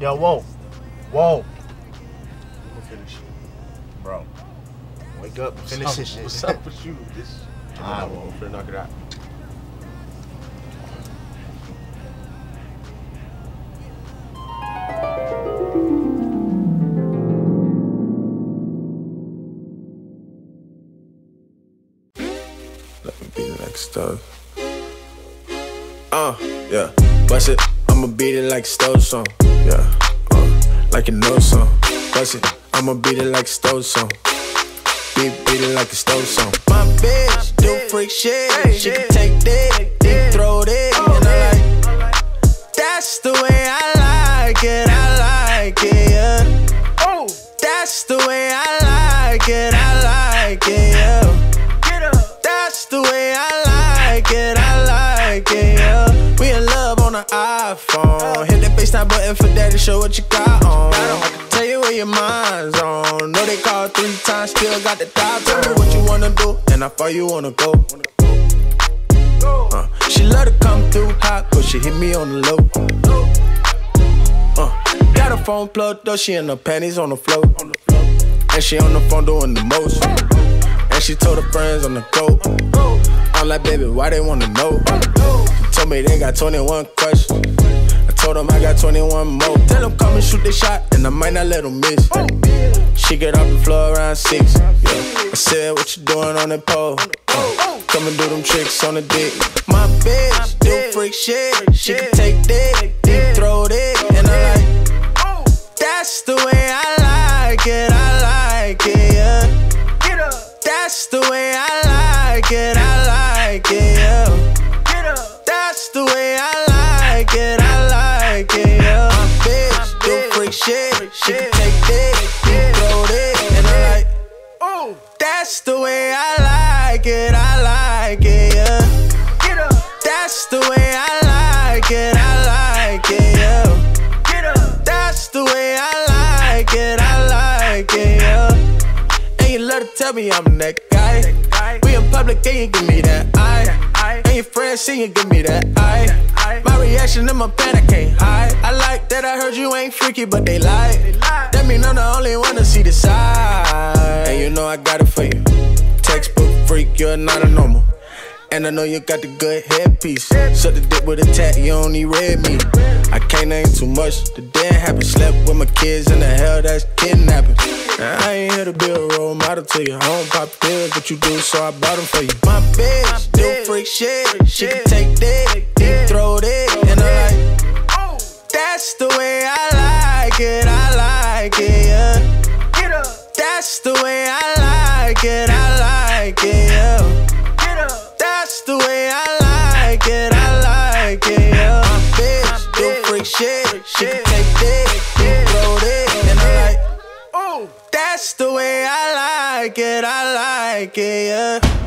Yo, whoa. Whoa. I'm gonna finish. Bro. Wake up. Finish this shit. What's up with you? This I will finna knock it out. Let me be the next stuff. Yeah. Bust it. I'ma beat it like a stove song. Yeah. Like an old song. Bust it. I'ma beat it like a stove song. Beat it like a stove song. My bitch do freak shit. Hey, she can take dick, then throw dick. And I like, that's the way I like it. I like it, yeah. Oh, that's the way I like it. I like it, yeah. Get up. That's the way I like it. I like it, yeah. We in love on the iPhone. Hit that FaceTime button for daddy. Show what you got on. I can tell you where your mind's on. Know they call 3 times, still got the top. Tell me what you wanna do, and how far you wanna go. She love to come through hot, cause she hit me on the low. Got her phone plugged up, she in her panties on the floor. And she on the phone doing the most. And she told her friends on the go. I'm like, baby, why they wanna know? She told me they got 21 questions. Told them I got 21 more. Tell them come and shoot their shot, and I might not let them miss. She get off the floor around 6. Yeah. I said, what you doing on that pole? Come and do them tricks on the dick. My bitch do freak shit. She can take dick, then throw dick. And I like, that's the way I like it. I like it, yeah. That's the way I like it. I like it, yeah. That's the way I like it. Shit, she can take this, throw this, and I'm like, oh, that's the way I like it, yeah. Get up. That's the way I like it, yeah. Get up. That's the way I like it, yeah. And you love to tell me I'm that guy. We in public, and you give me that eye. And your friends see you give me that eye. My reaction in my bed, I can't hide. I like that I heard you ain't freaky, but they lie. That mean I'm the only one to see the side. And you know I got it for you. Textbook freak, you're not a normal. And I know you got the good headpiece. Shut the dick with a tat, you don't need red meat. I can't name too much, the dead happen. Slept with my kids, and the hell that's kidnapping. Now, I ain't here to be a role model to you. I don't pop pills, but you do, so I bought them for you. My bitch do freak shit. She can take dick, then throw dick. And I'm like, that's the way I like it. I like it, yeah. That's the way I like it. I like it, yeah. That's the way I like it. I like it. Yeah. My bitch do freak shit. She can take dick, then throw dick, and I'm like, oh, that's the way I like it. I like it. Yeah.